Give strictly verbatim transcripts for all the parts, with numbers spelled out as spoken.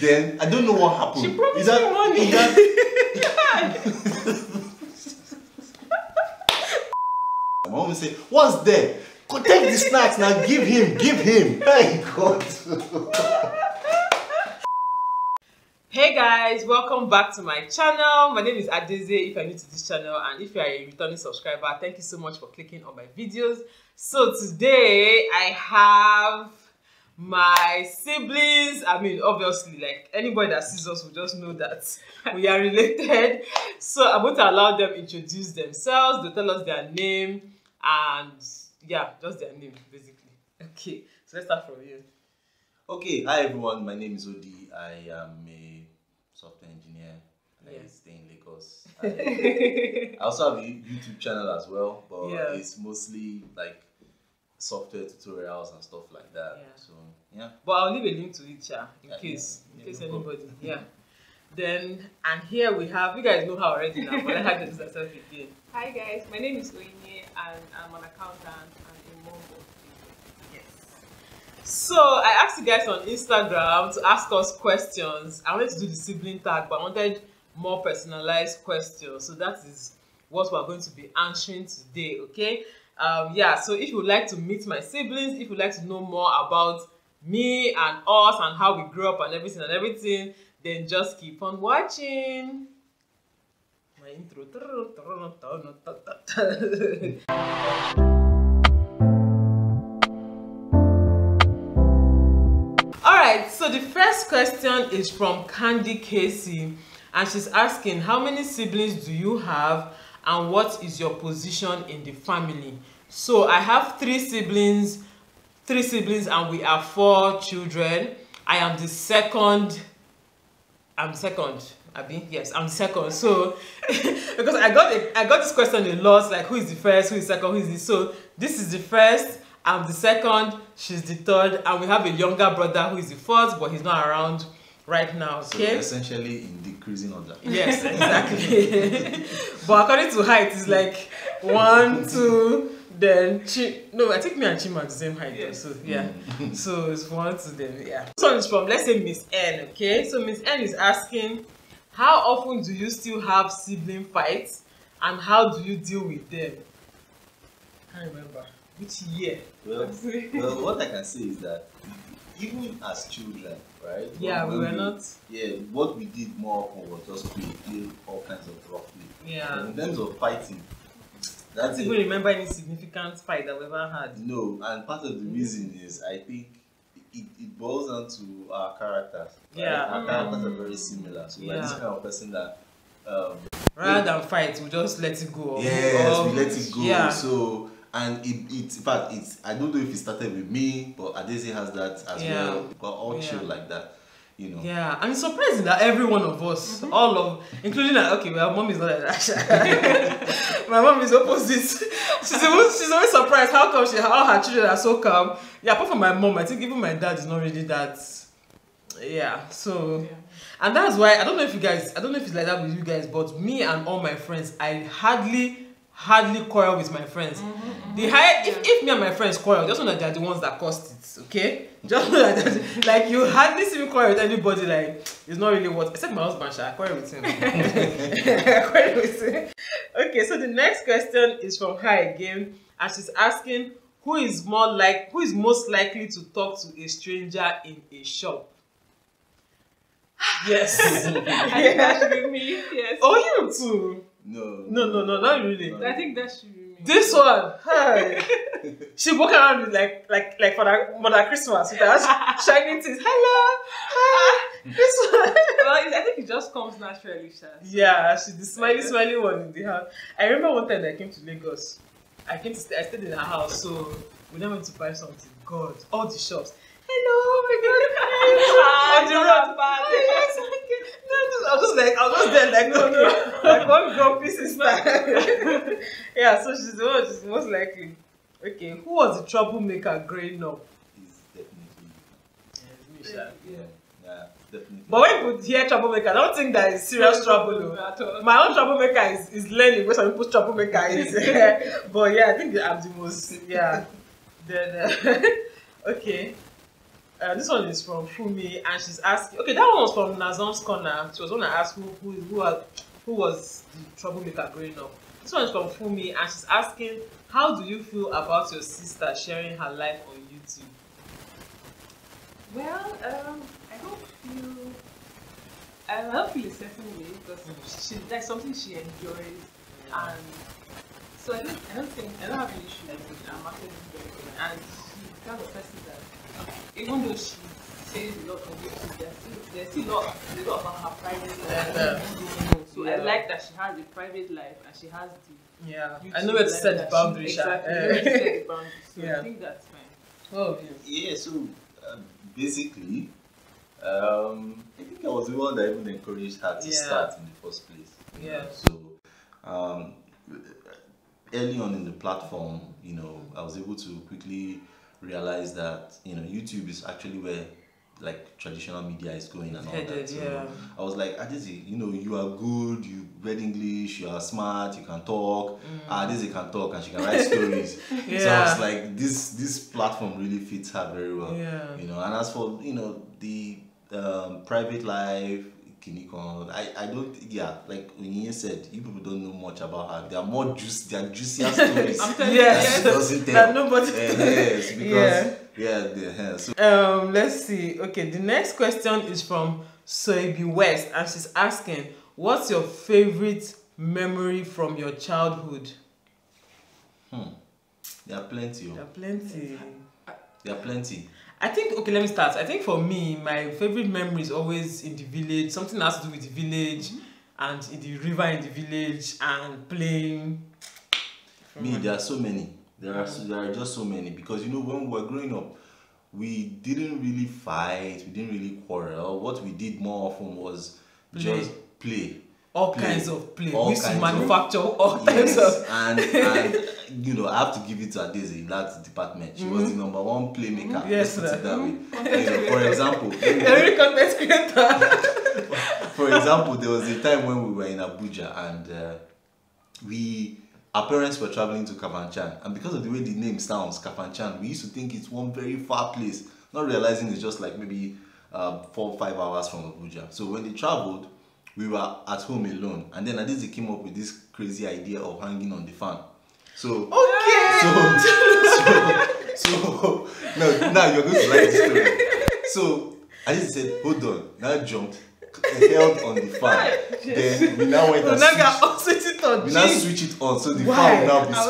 Then I don't know what happened. She promised me money. That... My mom say, "What's there? Go take the snacks now. Give him. Give him." Thank God. Hey guys, welcome back to my channel. My name is Adaeze. If you're new to this channel and if you are a returning subscriber, thank you so much for clicking on my videos. So today I have my siblings. I mean, obviously, like anybody that sees us will just know that we are related. So I'm going to allow them to introduce themselves. They tell us their name and yeah, just their name basically. Okay, so let's start from you. Okay, hi everyone. My name is Ody. I am a software engineer and yeah. I stay in Lagos. I, I also have a YouTube channel as well, but yeah. it's mostly like software tutorials and stuff like that. Yeah. So yeah. But I'll leave a link to it, yeah, in yeah, case, yeah. in yeah, case no anybody. Problem. Yeah. Then and here we have, you guys know her already now, but I had to do myself again. Hi guys, my name is Onyinye and I'm an accountant and a mom. Yes. So I asked you guys on Instagram to ask us questions. I wanted to do the sibling tag, but I wanted more personalized questions. So that is what we're going to be answering today, okay? Um, yeah, so if you would like to meet my siblings, if you would like to know more about me and us and how we grew up and everything and everything, then just keep on watching. My intro. Alright, so the first question is from Candy Casey, and she's asking, how many siblings do you have and what is your position in the family? So I have three siblings, three siblings, and we are four children. I am the second. I'm second. Abi, yes, I'm second. So because I got a, I got this question a lot, like who is the first, who is second, who is this? So this is the first. I'm the second. She's the third, and we have a younger brother who is the fourth, but he's not around right now, okay? So essentially in decreasing order. Yes, exactly. But according to height, it's like one, two, then chi no, I think me and Chima are the same height, yes. So yeah. Mm. So it's one to them, yeah. This one is from, let's say, Miss N, okay? So Miss N is asking, how often do you still have sibling fights and how do you deal with them? I can't remember. Which year? Well, well, what I can say is that even as children, right? Yeah, we were we, not. Yeah, what we did more often was just play, play all kinds of rough play. Yeah. In terms of fighting, that's it. Do you remember any significant fight that we ever had? No, and part of the reason is I think it, it boils down to our characters. Right? Yeah. Our mm. characters are very similar. So we're yeah. this kind of person that. Um, Rather than fight, we just let it go. Yes, um, we let it go. Yeah. So. And it, it, in fact, it's, I don't know if it started with me, but Adaeze has that as yeah. well. We're all yeah. chill like that, you know. Yeah, and it's surprising that every one of us, mm-hmm. all of, including that, okay, well, mom is not like that. My mom is opposite. She's always, she's always surprised how come she, all her children are so calm. Yeah, apart from my mom, I think even my dad is not really that. Yeah, so, yeah. and that's why, I don't know if you guys, I don't know if it's like that with you guys, but me and all my friends, I hardly... hardly quarrel with my friends. Mm-hmm, mm-hmm. The higher, if, if me and my friends quarrel, just know that they're the ones that caused it, okay? Just know that, like, you hardly see me quarrel with anybody, like, it's not really what, except my husband, I quarrel with him. I quarrel with him. Okay, so the next question is from her again, and she's asking, who is more like, who is most likely to talk to a stranger in a shop? Yes. I think that should be me, yes. Oh, you too. No, no, no, no, not really. I think that should be me. This one, hi. She walked around with like, like, like for that Mother Christmas with her shining teeth. Hello, hi. This one. Well, I think it just comes naturally, Sha. Yeah, she's the smiley, smiley one in the house. I remember one time that I came to Lagos. I came to, I stayed in her house, so we never went to buy something. God, all the shops. Hello, my God, on the road. I was just like, I was just there like, no, no, like one girl piece is not. Yeah, so she's the one, she's most likely. Okay, who was the troublemaker growing up? It's definitely me. Yeah, it's me, yeah. Yeah, definitely. But when people hear troublemaker, I don't think that is serious trouble. My own troublemaker is, is learning where some people's troublemaker is. But yeah, I think I'm the most, yeah. Then, uh, okay. Uh, this one is from Fumi, and she's asking. Okay, that one was from Nazan's Corner. She was going to ask who who who, had, who was the troublemaker growing up. This one is from Fumi, and she's asking, how do you feel about your sister sharing her life on YouTube? Well, um, I don't feel. I don't feel a certain way because she, she that's something she enjoys, yeah. And so I don't. I don't think I don't have an issue with it. I'm actually enjoying it, and she's kind of person that. Even though she says a lot on YouTube, there's still, there's still a lot, a lot about her private life. Yeah. So yeah. I like that she has a private life and she has the. Yeah, YouTube I know where to set the boundaries. Exactly, yeah. Where to set the boundaries. So yeah. I think that's fine. Oh, yeah. Yeah, so um, basically, um, I think I was the one that even encouraged her to yeah. start in the first place. Yeah. So um, early on in the platform, you know, I was able to quickly realize that, you know, YouTube is actually where like traditional media is going and all that. Yeah. So I was like, Adaeze, you know, you are good, you read English, you are smart, you can talk. Mm. Adaeze can talk and she can write stories. Yeah. So I was like, this this platform really fits her very well. Yeah. You know, and as for, you know, the um, private life, Kinikon, I, I don't, yeah, like Onyinye said, you people don't know much about her. They are more juice, they are juicier stories. I'm telling you, yes, doesn't tell. That nobody. Uh, yes, because, yeah, yeah, yeah. So. Um, let's see. Okay, the next question is from Soibi West, and she's asking, what's your favorite memory from your childhood? Hmm. There are plenty. There are plenty. There are plenty. I think, okay, let me start. I think for me, my favorite memory is always in the village. Something has to do with the village, mm-hmm. and in the river in the village, and playing. Me, there are so many. There are so, there are just so many because, you know, when we were growing up, we didn't really fight. We didn't really quarrel. What we did more often was play. just play. All play. kinds of play. All we used to manufacture of, all yes, types of. And, and you know, I have to give it to Adaeze in that department. She mm-hmm. was the number one playmaker. Mm-hmm. Yes, let's put it that way. You know, for example, every content creator. For example, there was a time when we were in Abuja and uh, we, our parents were traveling to Kafanchan, and because of the way the name sounds, Kafanchan, we used to think it's one very far place, not realizing it's just like maybe uh, four or five hours from Abuja. So when they traveled, we were at home alone, and then Adaeze came up with this crazy idea of hanging on the fan. So okay. So so, so no, now you're going to like this story. So Adaeze said, "Hold on," now jumped, held on the fan. Then we now went and switch it on. We now switch it on, so the why? fan will now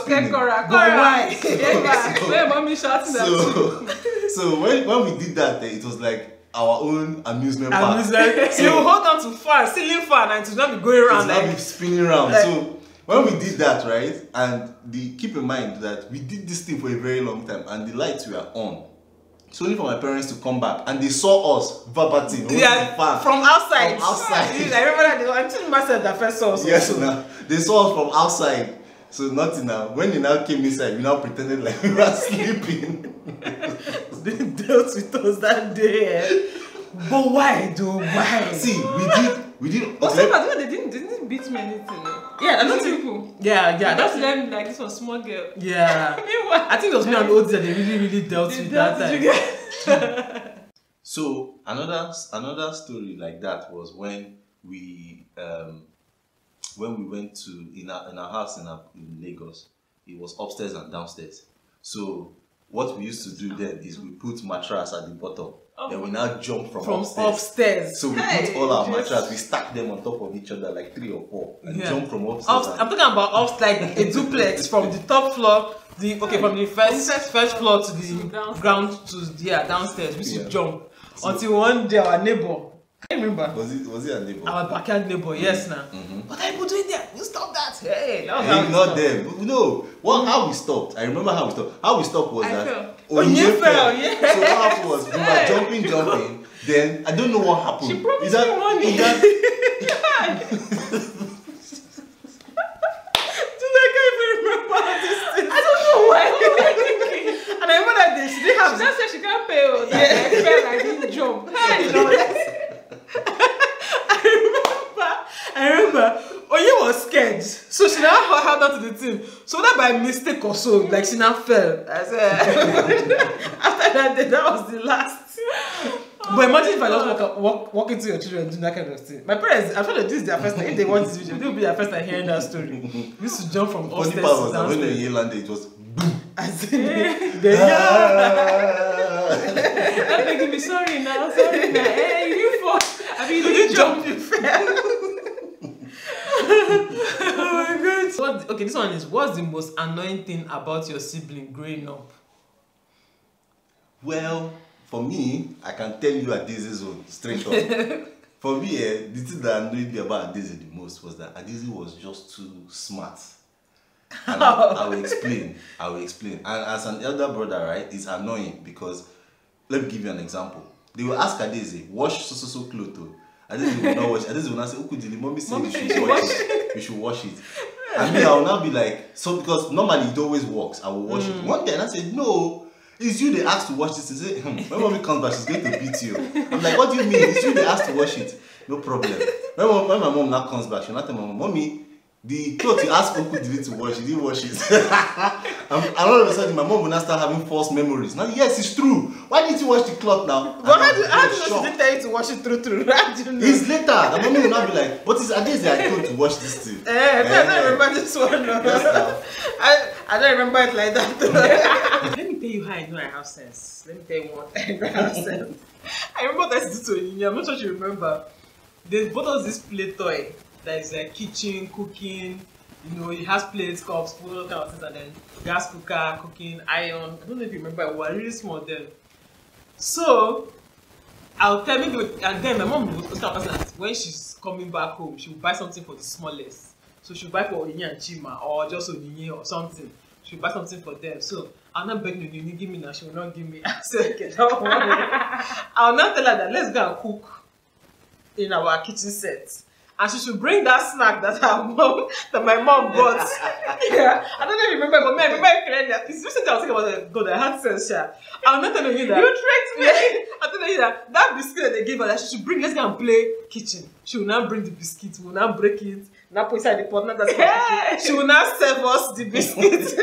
be spinning. So, so when when we did that, it was like our own amusement park. So you hold on to fan, ceiling fan, and it will not be going around. It will not be spinning around. Like, so when we did that, right, and the, keep in mind that we did this thing for a very long time, and the lights were on. It's only for my parents to come back, and they saw us verbatim. Yeah, from outside. From outside. I remember that they were, I think my said that first saw us. Yes, now they saw us from outside. So nothing now. When they now came inside, we now pretended like we were sleeping. They dealt with us that day, but why though? Why? See, we did, we did. What's okay. They didn't, they didn't beat me anything. Yeah, I don't think. Yeah, yeah. That's them like this was small girl. Yeah. I think it was me and Ody that they really, really dealt they with dealt that time. So another another story like that was when we um when we went to in our in our house in, our, in Lagos. It was upstairs and downstairs. So what we used to do then is we put mattress at the bottom. Oh. Then we now jump from, from upstairs. upstairs. So we hey, put all our just... mattresses, we stack them on top of each other like three or four, and yeah. jump from upstairs. Up, and... I'm talking about upstairs, like a duplex from the top floor, the okay from the first first floor to the downstairs. ground to yeah downstairs. We should yeah. jump so, until one day our neighbor. I remember. Was it was it a neighbor? Our backyard neighbor, mm-hmm. yes, now. Mm-hmm. What are you doing there? You stop that. Hey, that was hey how not them. No. Well, how we stopped. I remember how we stopped. How we stopped was I that. Onyinye fell. Yeah. So what happened was we were jumping, jumping. Then I don't know what happened. She promised me money. That... I can't even remember this. I don't know why. And I remember that day she didn't have. She just said she can't pay. That yeah. I fell. I didn't jump. Hey. I remember Onyinye was scared, so she now held on to the thing. So that by mistake or so, like she now fell. I said, after that day, that was the last. But imagine if I just walk, walk, walk into your children and do that kind of thing. My parents, I'm sure that this is their first time. If they want this video, they will be their first time hearing that story. We used to jump from upstairs to downstairs. Funny part was when they landed, it was boom. As in, they yelled. I'm making me sorry now, sorry now. Hey, you fuck. I mean, you jumped, you fell. Oh my God. What, okay, this one is, what's the most annoying thing about your sibling growing up? Well, for me, I can tell you Adaeze's own, straight up. For me, eh, the thing that annoyed me about Adaeze the most was that Adaeze was just too smart. And I, I will explain. I will explain. And as an elder brother, right, it's annoying because, let me give you an example. They will ask Adaeze, wash so so so clothes. Adaeze will not wash. Adaeze will not say, Okudili, mommy said you should wash it. You should wash it. And me, I will now be like, so because normally it always works. I will wash mm. it. One day, and I said, no. It's you they asked to wash this. They say, hmm, when mommy comes back, she's going to beat you. I'm like, what do you mean? It's you they asked to wash it. No problem. When, when my mom now comes back, she'll not tell my mom, mommy, the clothes you asked Okudili to wash, she didn't wash it. And, and all of a sudden, my mom will now start having false memories. Now, yes, it's true. Why did you wash the cloth now? But how do you know she didn't tell you to wash it through through? How do you know? It's later. My mom will now be like, what is Adaeze I told to wash this thing? Eh, I don't remember this one. I, I don't remember it like that. Let me tell you how I know I have sense. Let me tell you what I know I have sense. I remember that I did to Onyinye. I'm not sure you remember. They bought us this play toy that is like kitchen, cooking. You know, it has plates, cups, food, all kinds of things, and then gas cooker, cooking, iron. I don't know if you remember, we were really small then. So, I'll tell maybe, and then my mom would start asking that when she's coming back home, she'll buy something for the smallest. So, she'll buy for Onyinye and Chima, or just Onyinye or something. She'll buy something for them. So, I'll not beg Onyinye, give me now, she will not give me. I said, okay, don't worry. I'll not tell her that, let's go and cook in our kitchen set. And she should bring that snack that her mom, that my mom bought. Yeah, I don't even remember, but me, I remember clearly. It's recently I was thinking about it. God, I had sense, yeah. I'm not telling you that. You tricked me. Yeah. I'm telling you that that biscuit that they gave her, that she should bring. Let's go and play kitchen. She will now bring the biscuit. We will now break it. Now put inside the pot. Now that's yeah. She will now serve us the biscuit.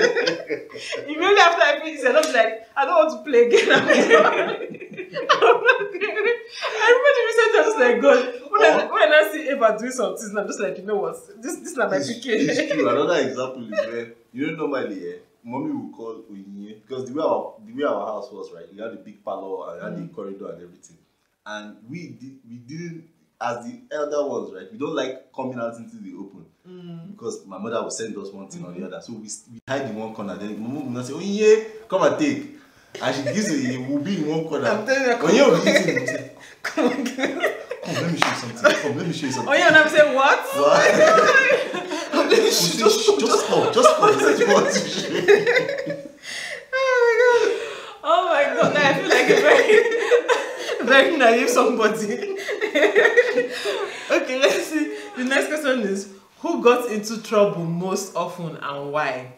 Immediately after I finish, I was like, I don't want to play again. I'm not doing it. I remember recently I was just like, God, when, oh. I, when I see Eva doing something, I'm just like, you know what, this this is not my P K. It's true. Another example is where, you know, normally, eh, mommy will call Onyinye, because the way, our, the way our house was, right, we had a big parlor, and mm. had a corridor and everything. And we, did, we didn't, as the elder ones, right, we don't like coming out into the open. Mm. Because my mother would send us one thing mm. or the other. So we, we hide in one corner. Then my mom would say, Onyinye, come and take. And she gives it, it will be in one corner. I'm telling you, come Onyinye will give it to me. Come on, come, let me show you something. Come, let me show you something. Oh yeah, and I'm saying, what? What? I'm saying, just, just, just come, just come. Say you want to show. Oh my God. Oh my God, now I feel like a very, very naive somebody. Okay, let's see. The next question is, who got into trouble most often and why?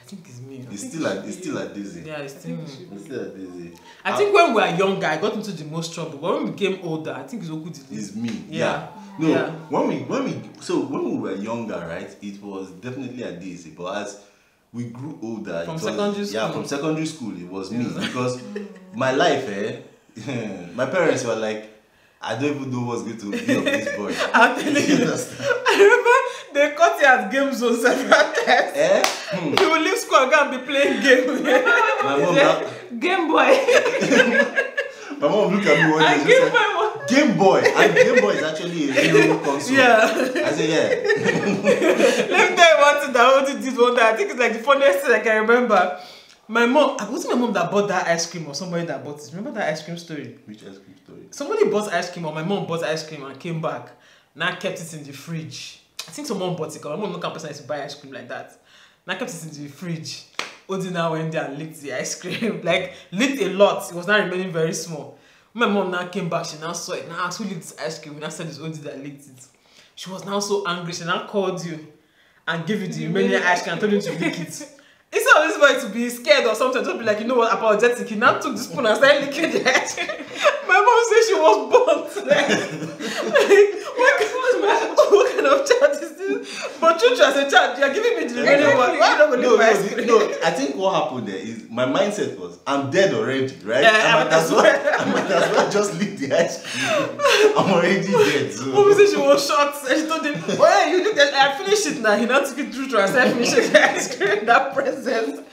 I think it's me. It's still at, it's still at Adaeze. Yeah, it's still, it's still at Adaeze. I think when we were younger, I got into the most trouble. But when we became older, I think it's Okudili. It's me. Yeah. yeah. No. Yeah. When we when we so when we were younger, right? It was definitely at Adaeze. But as we grew older, from it was, secondary school. Yeah, from secondary school, it was me because my life, eh? My parents were like, I don't even know what's going to be of this boy. I'm telling you. I remember they caught you at game zone several times. Eh? Hmm. He will leave school and go and be playing game. My mom, like, Game Boy. My mom looked at me one day. Game, like, Game Boy. And Game Boy is actually a real console. Yeah. I said, yeah. Let me tell you one thing that I did one day. I think it's like the funniest thing I can remember. My mom, I was my mom that bought that ice cream or somebody that bought it. Remember that ice cream story? Which ice cream story? Somebody bought ice cream or my mom bought ice cream and came back. Now kept it in the fridge. I think someone bought it. My mom no person used to buy ice cream like that. Now kept it in the fridge. Ody now went there and licked the ice cream. Like, licked a lot. It was now remaining very small. My mom now came back. She now saw it. Now asked who licked this ice cream. And I said it's Ody that licked it. She was now so angry. She now called you and gave you the remaining ice cream and told you to lick it. Instead of this boy to be scared or something, just be like, you know what, apologetic, he now took the spoon and started licking the ice cream. My mom said she was burnt. Like, what, what kind of child is this? But true, you as a child. You are giving me the remaining one. Why are you not going to leave my ice cream? No, I think what happened there is my mindset was, I'm dead already, right? Yeah, I, I, might as well, I might as well just leave the ice cream. I'm already dead. So. Mom said she was shocked. And she told him, oh yeah, you look at I finished it now. He now took it through to herself. I finished the ice cream, that present.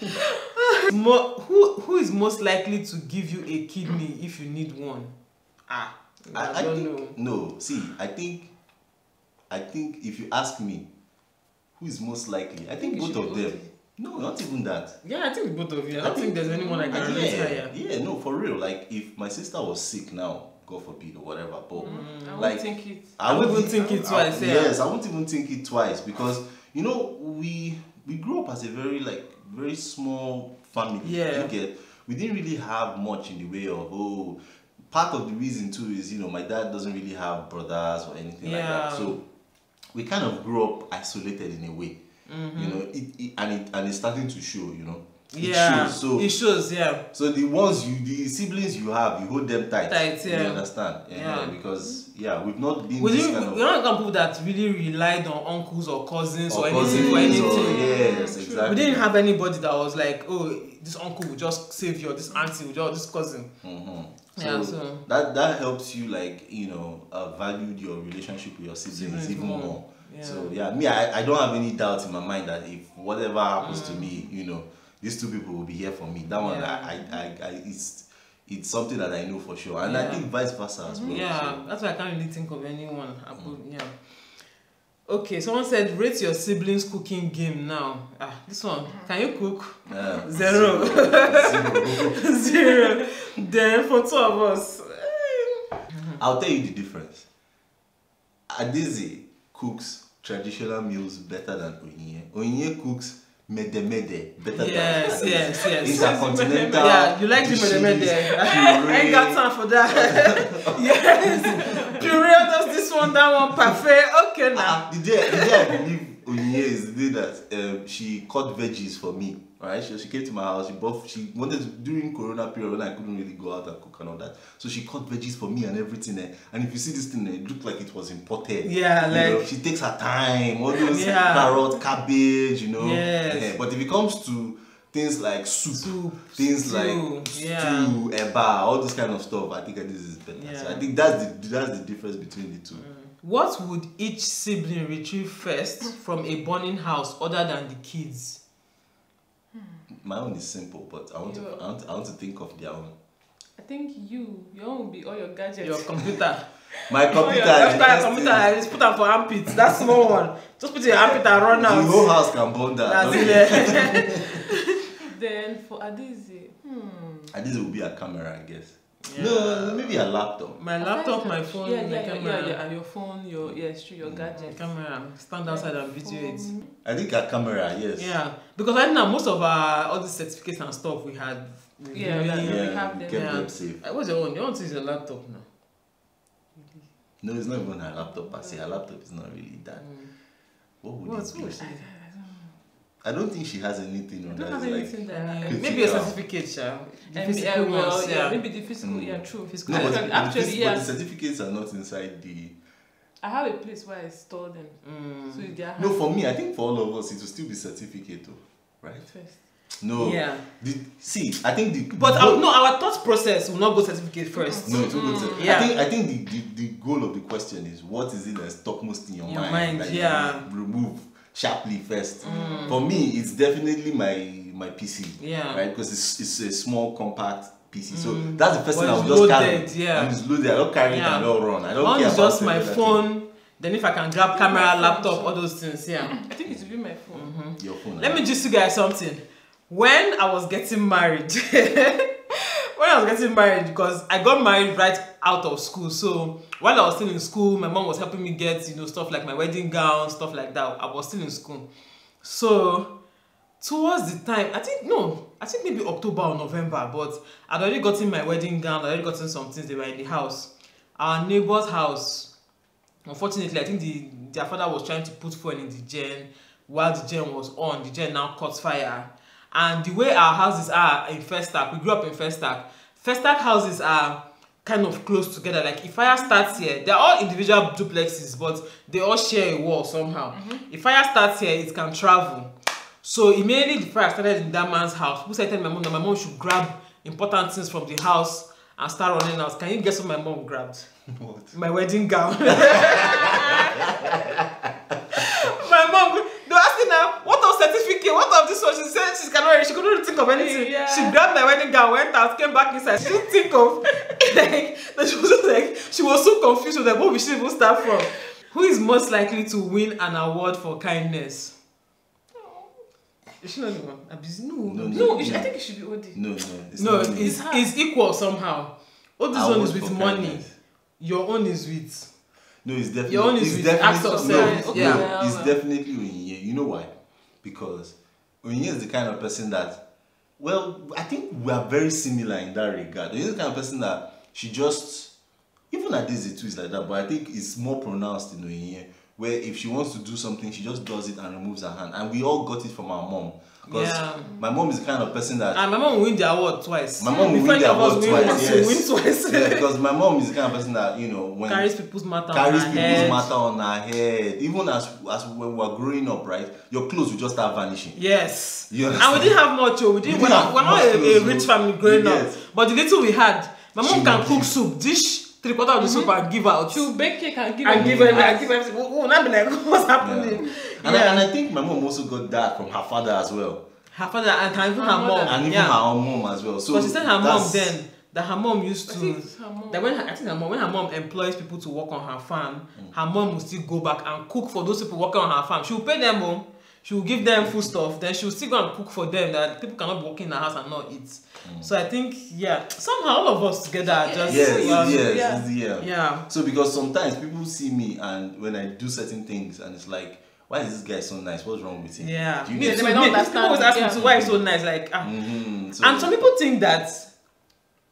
Mo who, who is most likely to give you a kidney if you need one? Ah. I, I, I don't think, know. No, see, I think, I think if you ask me, who is most likely? I think, I think both of them. It. No, not even that. Yeah, I think both of you. I, I don't think, think there's anyone I can relate to. Yeah, no, for real. Like, if my sister was sick now, God forbid or whatever, but mm, I like, think it. I wouldn't think it twice. I, yeah. Yes, I wouldn't even think it twice because you know we we grew up as a very like very small family. Yeah. You get, we didn't really have much in the way of oh. Part of the reason too is, you know, my dad doesn't really have brothers or anything yeah. like that. So we kind of grew up isolated in a way, mm-hmm. you know, it, it, and, it, and it's starting to show, you know. It yeah, shows, so, it shows, yeah. So the ones, you, the siblings you have, you hold them tight. Tight, yeah. You understand? Yeah. yeah. yeah because, yeah, we've not been we this kind of... We're not people that really relied on uncles or cousins or, or cousins anything. Or anything. Or, yes, exactly. We didn't have anybody that was like, oh, this uncle will just save you, or this auntie will just, or this cousin. Mm-hmm. So, yeah, so that that helps you like you know uh, value your relationship with your siblings even more. more. Yeah. So yeah, me I, I don't have any doubt in my mind that if whatever happens mm. to me, you know, these two people will be here for me. That one yeah. I, I I I it's it's something that I know for sure, and yeah. I think vice versa as well. Yeah, so. That's why I can't really think of anyone. I put, mm. Yeah. Okay, someone said rate your siblings' cooking game now. Ah, this one. Can you cook? Yeah, zero. Zero. Zero. Then for two of us. I'll tell you the difference. Adaeze cooks traditional meals better than Onyinye. Onyinye cooks medemede better yes, than Adaeze. Yes, yes, yes. Intercontinental. Yeah, you like the medemede. I ain't got time for that. Yes. Puree does this one, that one, parfait. Okay, now. Uh, the, day, the day I believe Onyinye is the day that um, she cut veggies for me. Right? She, she came to my house. She bought. She wanted to, during Corona period when I couldn't really go out and cook and all that. So she cut veggies for me and everything. Eh? And if you see this thing, eh, it looked like it was imported. Yeah, like you know, she takes her time. All those yeah. carrot, cabbage, you know. Yes. Yeah. But if it comes to things like soup, soup things stew, like yeah. stew, eba, all this kind of stuff. I think this is better. Yeah. So I think that's the that's the difference between the two. Mm. What would each sibling retrieve first from a burning house, other than the kids? My own is simple, but I want, to, I want to I want to think of their own. I think you your own will be all your gadgets. Your computer. My computer. That's my computer. I just put them for armpits. That's small one. Just put your armpit and run out. The whole house can burn that. That's it. Then for Adaeze, hmm. Adaeze will be a camera, I guess. Yeah. No, maybe a laptop. My laptop, my phone, yeah, yeah, my camera. Yeah, yeah, and your phone, your yeah, it's true, your mm. gadget. Camera. Stand outside and video it. I think a camera, yes. Yeah, because right now most of our all the certificates and stuff we had. We yeah, yeah, yeah, we have them. Kept them safe. What's your own? Your own is your laptop now. No, it's not even a laptop. I say a laptop is not really that. Mm. What would well, it be? I don't think she has anything on that. Have anything like, there. Maybe a certificate, child. Yeah. Yeah, well, yeah. yeah, maybe the physical, mm. yeah, true. Physical. No, but actually, actually yeah. But the certificates are not inside the. I have a place where I store them. Mm. So they are no, for me, I think for all of us, it will still be certificate, though, right? First. No. Yeah. The, see, I think the. But the goal, our, no, our thought process will not go certificate first. No, it will go certificate. Yeah. I think I think the, the the goal of the question is what is it that's topmost in your, your mind, mind that yeah. you remove. Sharply first. Mm. For me, it's definitely my my P C. Yeah. Right? Because it's it's a small compact P C. Mm. So that's the first well, thing I'll just carry. Dead, yeah. I'm just loaded. I don't carry yeah. it and all run. I don't One care is about just my phone. Thing. Then if I can grab camera, laptop, all those things. Yeah. I think it will be my phone. Mm-hmm. Your phone. Let right? me just you guys something. When I was getting married, when I was getting married, because I got married right out of school, so while I was still in school, my mom was helping me get, you know, stuff like my wedding gown, stuff like that. I was still in school. So towards the time, I think, no, I think maybe October or November, but I'd already gotten my wedding gown, I'd already gotten some things, they were in the house. Our neighbor's house, unfortunately, I think the, their father was trying to put phone in the gen. While the gen was on, the gen now caught fire. And the way our houses are in Festac, we grew up in Festac. Festac houses are kind of close together. Like if fire starts here, they're all individual duplexes, but they all share a wall somehow. Mm-hmm. If fire starts here, it can travel. So immediately the fire started in that man's house. Who said to my mom that my mom should grab important things from the house and start running out. Can you guess what my mom grabbed? What? My wedding gown. My mom, they were asking her, what of certificate, what of this one? She said she cannot, she couldn't think of anything. Yeah. She grabbed my wedding gown, went out, came back inside. She didn't think of, like, she was like, she was so confused with like, what we should even start from. Who is most likely to win an award for kindness? It's not the one. No, no, no. no it, I think it should be Ody. No, no. It's no, not it's, it's equal somehow. Ody's own is with money. Kindness. Your own is with. No, it's definitely. Your own is it's with acts of service. No, okay. no, yeah. It's definitely Onyinye. You know why? Because Onyinye is the kind of person that, well, I think we are very similar in that regard. Onyinye is the kind of person that she just, even at Adaeze too is like that, but I think it's more pronounced in Onyinye. Where if she wants to do something, she just does it and removes her hand. And we all got it from our mom. Because yeah. my mom is the kind of person that... And my mom will win the award twice. My mom will win the award twice, yes. Win twice. Yeah, because my mom is the kind of person that, you know... When carries people's matter carries on her people's head. matter on her head. Even as, as when we were growing up, right? Your clothes will just start vanishing. Yes. You understand? And we didn't have much. We didn't, we didn't have we're not a, a rich family growing up. But the little we had, my mom she can cook it. soup, dish... Three quarter of the mm-hmm. soup and give out. She will bake cake and give out. And give out. And give out. Oh, now be like, what's happening? Yeah. And, yeah. I, and I think my mom also got that from her father as well. Her father and, and even her, her mom. And even yeah. her own mom as well. So but she said her that's... mom then, that her mom used to... I think her mom. That when her, I think her mom, when her mom employs people to work on her farm, mm. her mom will still go back and cook for those people working on her farm. She will pay them home. She will give them food stuff, then she will still go and cook for them that people cannot walk in the house and not eat. Mm. So I think, yeah, somehow all of us together are just... Yes, well, yes, yeah. yeah. yeah. So because sometimes people see me and when I do certain things and it's like, why is this guy so nice? What's wrong with him? Yeah. Do you yeah, they might not understand. People always ask me, yeah. why he's so nice? Like, ah. mm-hmm. so, and some people think that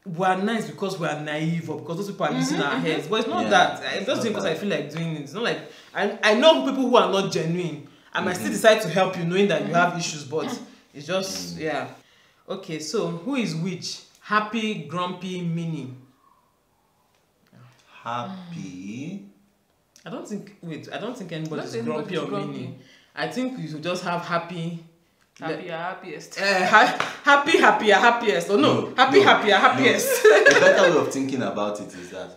we are nice because we are naive or because those people are using mm-hmm, our mm-hmm. heads. But it's not yeah, that. It's just because I feel like doing it. It's not like... I, I know people who are not genuine. I might mm-hmm. still decide to help you knowing that mm-hmm. you have issues, but it's just, mm-hmm. yeah. Okay, so who is which? Happy, grumpy, mini. Happy. I don't think, wait, I don't think anybody's grumpy or grumpy. mini. I think you should just have happy. Happier, happiest. Uh, ha happy, happier, happiest. Or no, no happy, no, happier, happiest. No. The better way of thinking about it is that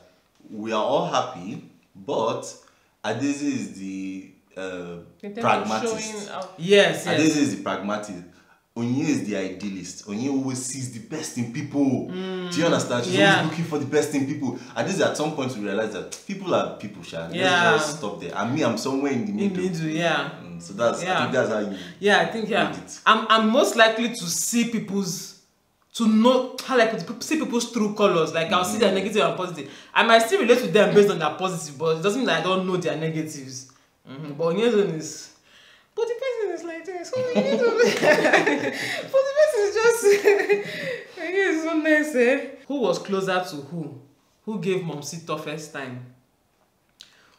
we are all happy, but Adaeze is the... Uh, pragmatist. Yes, yes. Adaeze is the pragmatist. Onyinye is the idealist. Onyinye always sees the best in people. Mm, do you understand? She's yeah. always looking for the best in people. Adaeze at some point we realize that people are people, Sha. Yeah. Let's just stop there. And me, I'm somewhere in the middle. In middle, yeah. Mm, so that's yeah. I think that's how you. Yeah, I think yeah. It. I'm I'm most likely to see people's to know how like to see people's true colors. Like I'll mm-hmm. see their negative and positive. I might still relate to them based on their positive, but it doesn't mean that I don't know their negatives. Mm-hmm. But Onyinye is, but the person is like this. So you need to but the person is just Onyinye is so nice, eh? Who was closer to who? Who gave Momsi toughest time?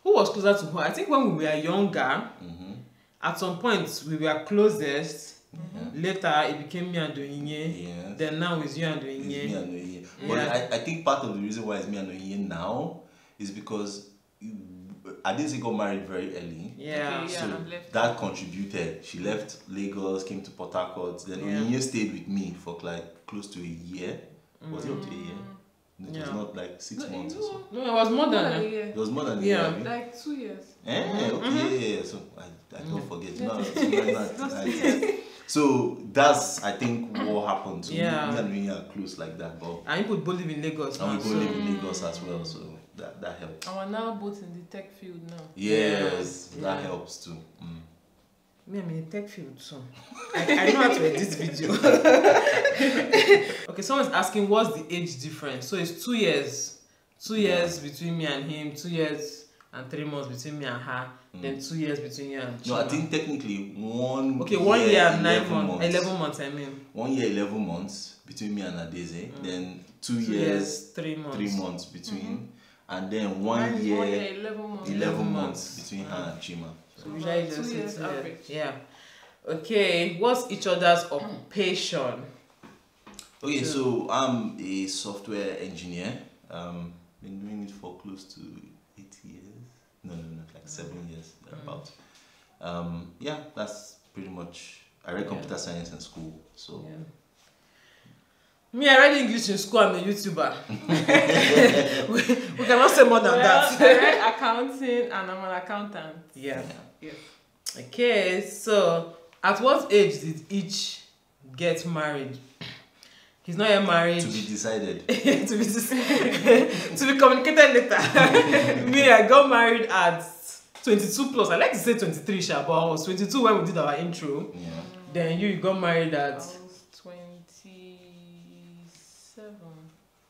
Who was closer to who? I think when we were younger, mm-hmm. at some point we were closest. Mm-hmm. Later it became me and Onyinye. Yes. Then now it's you and Onyinye. It's me and Onyinye. But yeah. I, I think part of the reason why it's me and Onyinye now is because. It, Adaeze got married very early. Yeah. Okay, so yeah, that contributed. She left Lagos, came to Port Harcourt. Then yeah. Onyinye stayed with me for like close to a year. Mm. Was it up to a year? It yeah. was not like six no, months or so. No, it was more than a year. It was more than a year. Yeah. Like two years. Eh? Mm-hmm. Okay, mm-hmm. yeah, yeah. So I, I don't mm-hmm. forget. No, it's not, I, so that's I think what happened to yeah. me. Me and Onyinye are close like that. But and you could both live in Lagos. And we both so. live in Lagos as well. So. That, that helps. And we're now both in the tech field now. Yes, yeah. that helps too. Mm. Me, I'm in the tech field too. I, I know how to edit this video. Okay, someone's asking what's the age difference? So it's two years. Two years yeah. between me and him, two years and three months between me and her, mm. then two years between you and Chima. No, I think technically one Okay, one year, year and nine months, months. Eleven months, I mean. One year, eleven months between me and Adaeze. Mm. Then two, two years, years, three months. Three months between mm -hmm. And then one and year, one year eleven, months. eleven months between her and Chima. So usually two years, years average. Yeah. Okay, what's each other's occupation? Okay, so I'm a software engineer. Um, been doing it for close to eight years. No, no, no, like seven years about. Um, yeah, that's pretty much. I read computer yeah. science in school, so. Yeah. Me, I read English in school. I'm a YouTuber. we, we cannot say more than well, that. I read accounting, and I'm an accountant. Yeah. yeah. yeah. Okay, so at what age did each get married? He's not yet married. To be decided. to be decided. to be communicated later. Me, I got married at twenty-two plus. I like to say twenty-three, Sha, but I was twenty-two when we did our intro. Yeah. Then you, you got married at. I was twenty-seven.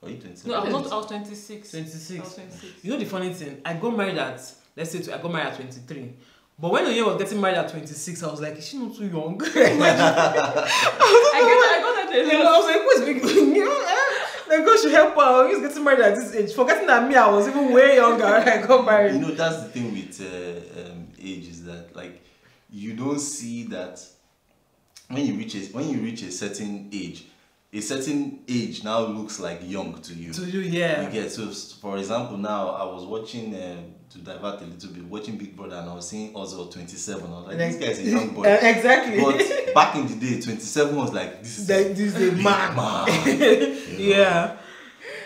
Are you twenty-seven? No, I was not. I was twenty-six. twenty-six. I was twenty-six. You know the funny thing? I got married at. Let's say I got married at twenty-three. But when Onyinye was getting married at twenty-six, I was like, is she not too young? I, I, get, I got that age. You know, I was like, who is big? You know, eh? The girl should help her. Who's getting married at this age? Forgetting that me, I was even way younger when I got married. You know, that's the thing with uh, um, age is that, like, you don't see that when you reach a, when you reach a certain age, a certain age now looks like young to you. To you, yeah. You get, so, for example, now I was watching. Uh, to divert a little bit, watching Big Brother, and I was seeing Ozo twenty-seven. I was like, this guy's a young boy. Uh, exactly. But back in the day, twenty-seven was like, this is like, this a man. man. You know? Yeah.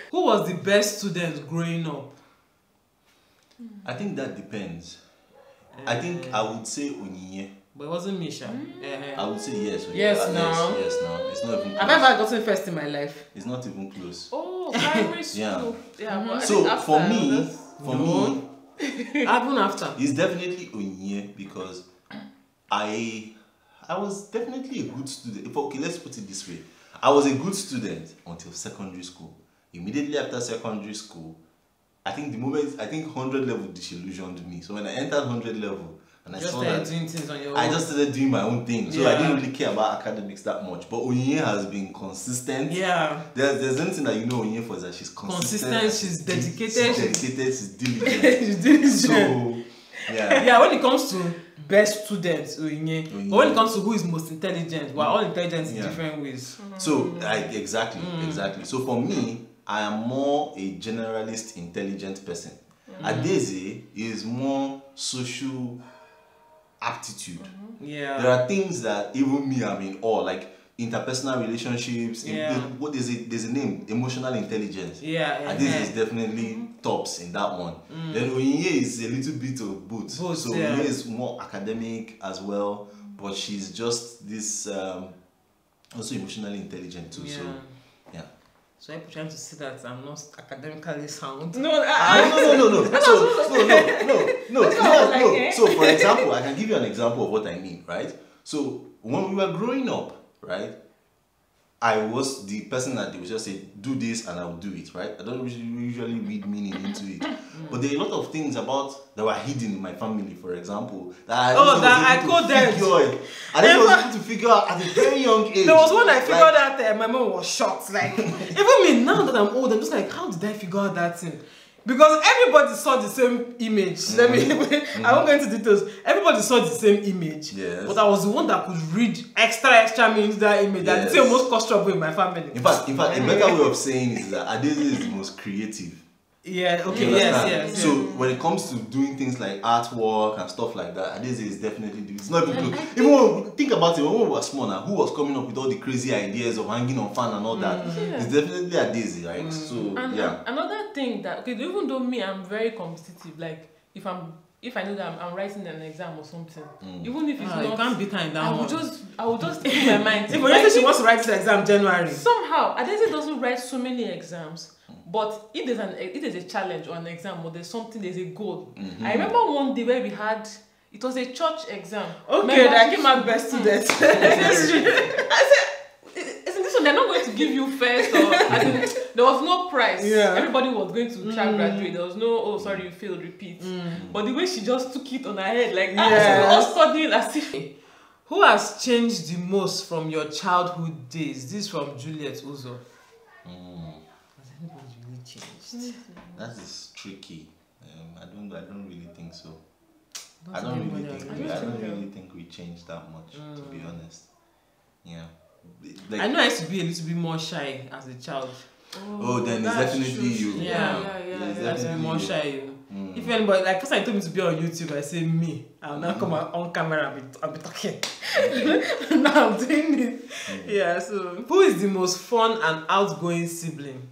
Who was the best student growing up? I think that depends. Uh, I think I would say Onyinye. But it wasn't Misha. Mm. Uh, I would say yes. Onyinye. Yes, uh, now. Yes, yes, now. It's not even close. I've never gotten first in my life. It's not even close. Oh, primary school. Yeah. yeah well, so for me, for no. me, Even after, it's definitely Onyinye because I I was definitely a good student. Okay, let's put it this way: I was a good student until secondary school. Immediately after secondary school, I think the moment I think hundred level disillusioned me. So when I entered hundred level and I just saw that, doing things on your own. I just started doing my own thing. So yeah. I didn't really care about academics that much. But Onyinye has been consistent. Yeah. There's there's anything that you know Onyinye for is that she's consistent. Consistent. She's dedicated. She's dedicated. She's diligent. she's diligent. So yeah. Yeah. When it comes to best students, Onyinye. Onyinye. But when it comes to who is most intelligent, we're mm. all intelligent in yeah. different ways. Mm. So I, exactly, mm. exactly. So for me, I am more a generalist, intelligent person. Mm. Adaeze is more social. Aptitude. Mm-hmm. Yeah. There are things that even me, I mean, or like interpersonal relationships. Yeah. In, what is it? There's a name, emotional intelligence. Yeah. And this yeah. is definitely mm-hmm. tops in that one. Mm. Then Onyinye is a little bit of both. both so yeah. Onyinye is more academic as well, but she's just this um, also emotionally intelligent too. Yeah. So yeah. So I'm trying to say that I'm not academically sound. No, I, no, no, no, no. So, no, no, no, no, no, no. So, for example, I can give you an example of what I mean, right? So, when we were growing up, right, I was the person that they would just say, do this and I will do it, right? I don't usually read meaning into it. But there are a lot of things about that were hidden in my family, for example. That I oh, that I could figure. I didn't was able to figure out at a very young age. There was one I figured like, out that my mom was shocked. Like, even me, now that I'm old, I'm just like, how did I figure out that thing? Because everybody saw the same image. Mm-hmm. Let me, mm-hmm. I won't go into details. Everybody saw the same image. Yes. But I was the one that could read extra, extra means that image. Yes. That's the most cost trouble in my family. In fact, in fact, a better way of saying is that Adaeze is the most creative. Yeah, okay, yes, yes. So yes. when it comes to doing things like artwork and stuff like that, Adaeze is definitely doing. It's not even close. Even when we think about it, when we were smaller, who was coming up with all the crazy ideas of hanging on fan and all that? Mm, yeah. It's definitely Adaeze, right? Mm. So and, yeah. Another thing that okay, even though me, I'm very competitive. Like if I'm if I know that I'm, I'm writing an exam or something, mm. even if it's ah, not, can't be time down. I will just I will just in my mind. If like, she wants to write the exam January, somehow Adaeze doesn't write so many exams. But if there's an if there's a challenge or an exam or there's something, there's a goal. Mm-hmm. I remember one day where we had it was a church exam. Okay, I came out best student. I said, isn't this one they're not going to give you first or I mean, there was no prize. Yeah. Everybody was going to try mm. graduate. There was no oh sorry you failed, repeat. Mm. But the way she just took it on her head, like yes. all studying as if who has changed the most from your childhood days? This is from Juliet Ozo. Mm. Changed. That is tricky. Um, I don't. I don't really think so. That's I don't really think. We, I don't really think we changed that much, mm. to be honest. Yeah. Like, I know I used to be a little bit more shy as a child. oh, then it's definitely true. you. Yeah, yeah, yeah. yeah, yeah, yeah that's more shy. You. Mm. If anybody, like, because I told me to be on YouTube, I say me. I'll now mm. come on camera and be, I'll be talking. Mm. Now I'm doing it. Mm. Yeah, so who is the most fun and outgoing sibling?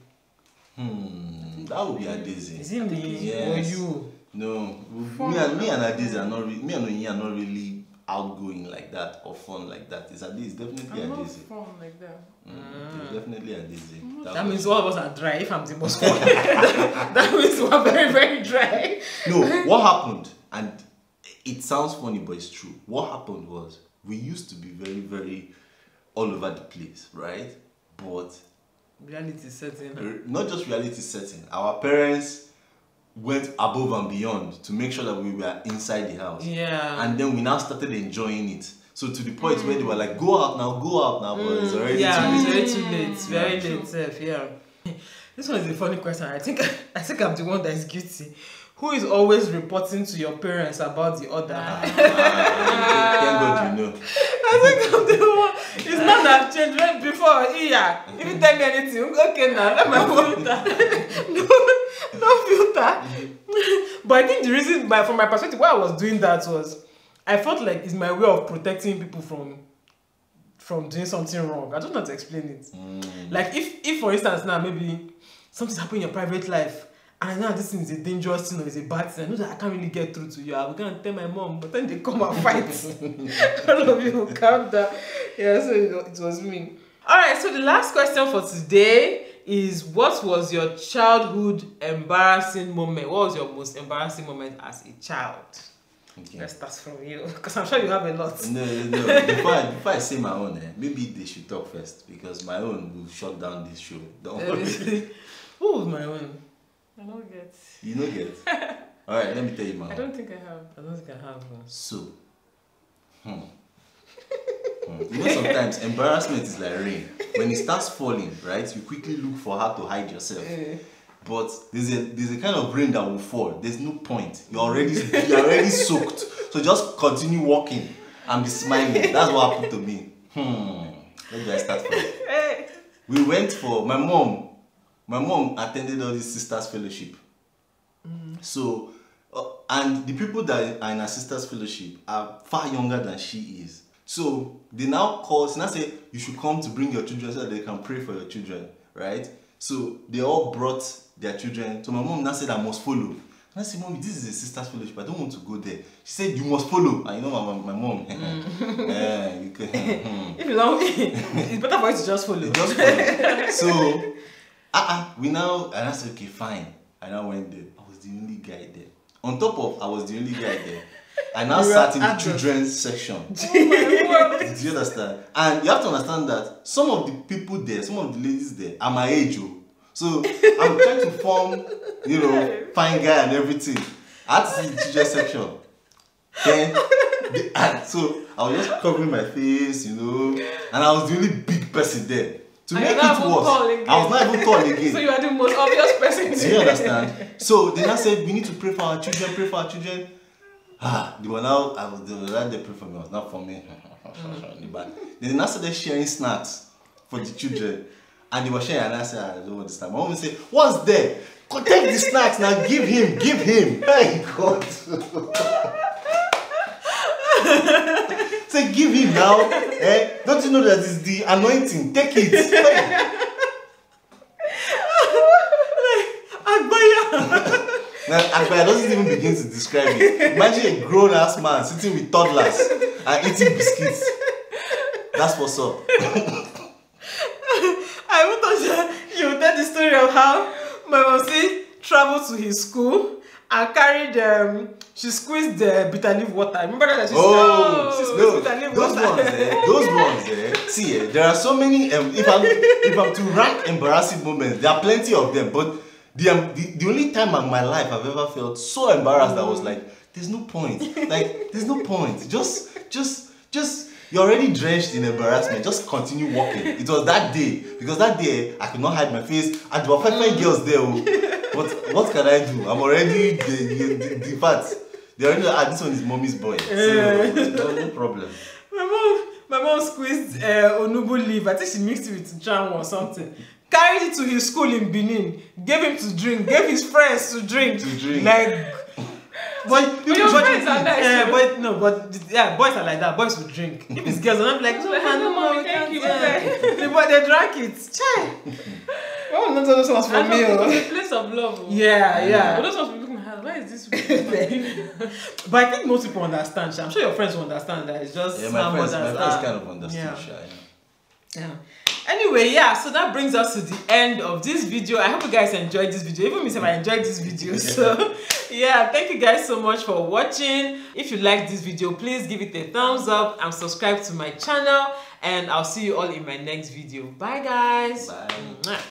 Hmm, that would be Adaeze. Is it me yes. or you? No, fun. me and me and Adaeze are not. Me and Onyinye are not really outgoing like that or fun like that. It's Adaeze, definitely I'm Adaeze. Not fun like that. Mm, mm. Definitely Adaeze. That, that means all of us are dry if I'm the most fun. That means we're very, very dry. No, what happened, and it sounds funny, but it's true. What happened was we used to be very, very all over the place, right? But reality setting. Not just reality setting. Our parents went above and beyond to make sure that we were inside the house. Yeah. And then we now started enjoying it. So to the point mm. where they were like, go out now, go out now, but mm. it's already yeah, too late. It's very too late. It's very yeah. late, Seth, yeah. This one is a funny question. I think I think I'm the one that is guilty. Who is always reporting to your parents about the other? Ah, ah, thank God you know. I think I'm the one. It's not that changed right before. Yeah. If you tell me anything, okay now, let my filter. No, no filter. But I think the reason, by, from my perspective, why I was doing that was I felt like it's my way of protecting people from from doing something wrong. I don't know how to explain it. Mm. Like if, if, for instance, now maybe something's happening in your private life, and I know this thing is a dangerous thing or it's a bad thing. I know that I can't really get through to you. I'm gonna tell my mom, but then they come and fight. All of you will calm down. Yeah, so it, it was me. Alright, so the last question for today is, what was your childhood embarrassing moment? What was your most embarrassing moment as a child? Okay. Let's start from you, because I'm sure you have a lot. No, no, no. Before I, before I say my own, eh, maybe they should talk first, because my own will shut down this show. Don't worry. What was my own? I don't get. You don't get? Alright, let me tell you mine. I don't think I have. I don't think I have one. So, hmm. hmm. You know, sometimes embarrassment is like rain. When it starts falling, right, you quickly look for how to hide yourself. Uh. But there's a there's a kind of rain that will fall. There's no point. You're already you're already soaked. So just continue walking and be smiling. That's what happened to me. Hmm. Where do I start from? We went for my mom. My mom attended all these sisters' fellowship. Mm. So, uh, and the people that are in her sisters' fellowship are far younger than she is. So, they now call, so now say, you should come to bring your children so that they can pray for your children, right? So, they all brought their children. So, my mom now said, I must follow. And I said, Mommy, this is a sisters' fellowship. I don't want to go there. She said, you must follow. And you know my, my, my mom. Mm. Yeah, you can. If you don't, it's better for you to just follow. Just follow. So, Uh-uh, we now, and I said, okay, fine. And I went there. I was the only guy there. On top of, I was the only guy there. I now sat in the children's section. Oh my God. Do you understand? And you have to understand that some of the people there, some of the ladies there, are my age. So I'm trying to form, you know, fine guy and everything. I had to sit in the children's section. Then, the, and so I was just covering my face, you know, and I was the only big person there. To and make it worse, I was not even tall again. So you are the most obvious person. Do you understand? So then I said, we need to pray for our children, pray for our children. Ah, they were now, I was, they were right there praying for me, it was not for me. Mm. Then I started sharing snacks for the children. And they were sharing, and I said, I don't want this snack. My mom said, what's there? Go take the snacks now, give him, give him. Hey, God. Say, give him now. Eh? Don't you know that it's the anointing? Take it. Now, Agbaya doesn't even begin to describe it. Imagine a grown ass man sitting with toddlers and eating biscuits. That's what's up. I would thought you tell the story of how my mom said traveled to his school. I carried um she squeezed the bitter leaf water. Remember that she oh, squeezed no, bitter leaf those water. Ones, eh, those ones, eh, see, eh, there are so many. Um, if I'm if I'm to rank embarrassing moments, there are plenty of them. But the um, the, the only time in my life I've ever felt so embarrassed that I was like, there's no point. Like there's no point. Just just just you're already drenched in embarrassment. Just continue walking. It was that day because that day I could not hide my face. And there were five five girls there. Oh, What, what can I do? I'm already the, the, the, the fat. They already know, ah, this one is mommy's boy. So, no, no problem. My mom, my mom squeezed uh, onubu leaf. I think she mixed it with jam or something. carried it to his school in Benin, gave him to drink, gave his friends to drink. To drink. Like, but, but your friends are nice. Yeah, but no, but yeah, boys are like that. Boys will drink. If it's girls, I'm like, no, no, mommy, thank you. But they drank it. Well, not those ones for me. It's a place of love. Yeah, yeah. But those ones for me. Why is this? But I think most people understand. I'm sure your friends will understand that it's just. Yeah, my friends, my friends kind of understand. Yeah. Yeah. Anyway, yeah, so that brings us to the end of this video. I hope you guys enjoyed this video. Even me, I enjoyed this video. So yeah, thank you guys so much for watching. If you like this video, please give it a thumbs up and subscribe to my channel. And I'll see you all in my next video. Bye guys. Bye.